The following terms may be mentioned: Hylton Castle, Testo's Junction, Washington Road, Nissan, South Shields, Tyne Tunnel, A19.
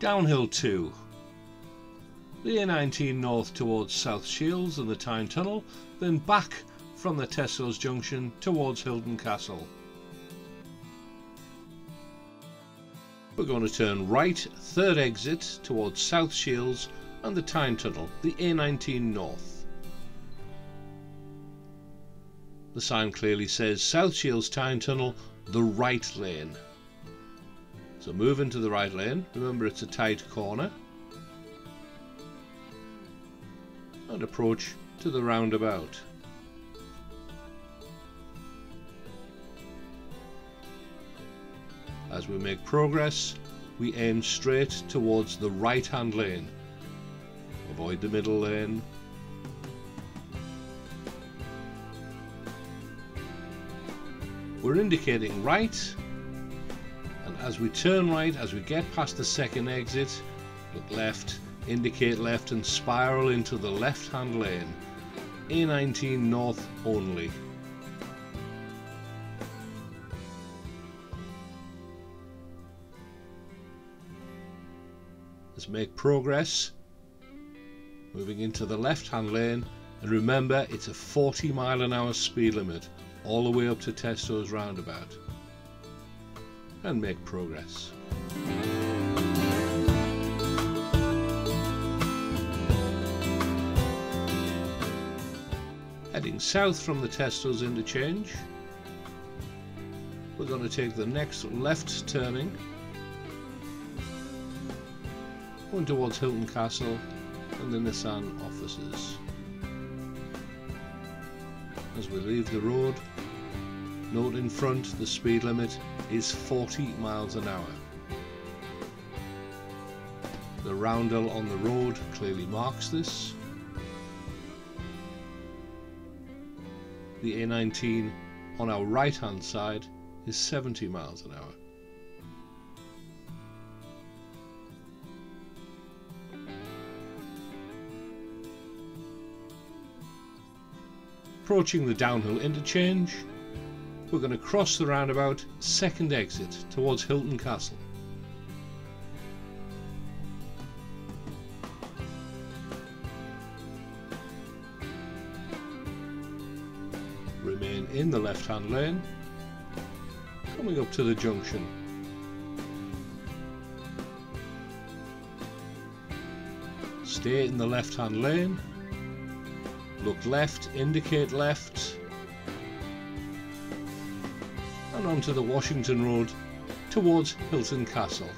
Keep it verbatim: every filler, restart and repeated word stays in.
Downhill two. The A nineteen north towards South Shields and the Tyne Tunnel, then back from the Testo's Junction towards Hylton Castle. We're going to turn right, third exit towards South Shields and the Tyne Tunnel, the A nineteen north. The sign clearly says South Shields Tyne Tunnel, the right lane. So move into the right lane, remember it's a tight corner, and approach to the roundabout. As we make progress, we aim straight towards the right-hand lane. Avoid the middle lane. We're indicating right, and as we turn right, as we get past the second exit, look left, indicate left and spiral into the left-hand lane. A nineteen north only. Let's make progress, moving into the left-hand lane, and remember it's a forty mile an hour speed limit all the way up to Testo's roundabout. And make progress. Heading south from the Testo's interchange, we're going to take the next left turning, going towards Hylton Castle and the Nissan offices. As we leave the road, note in front the speed limit is forty miles an hour. The roundel on the road clearly marks this. The A nineteen on our right hand side is seventy miles an hour. Approaching the downhill interchange, we're going to cross the roundabout, second exit towards Hylton Castle. Remain in the left-hand lane, coming up to the junction. Stay in the left-hand lane, look left, indicate left, and onto the Washington Road towards Hylton Castle.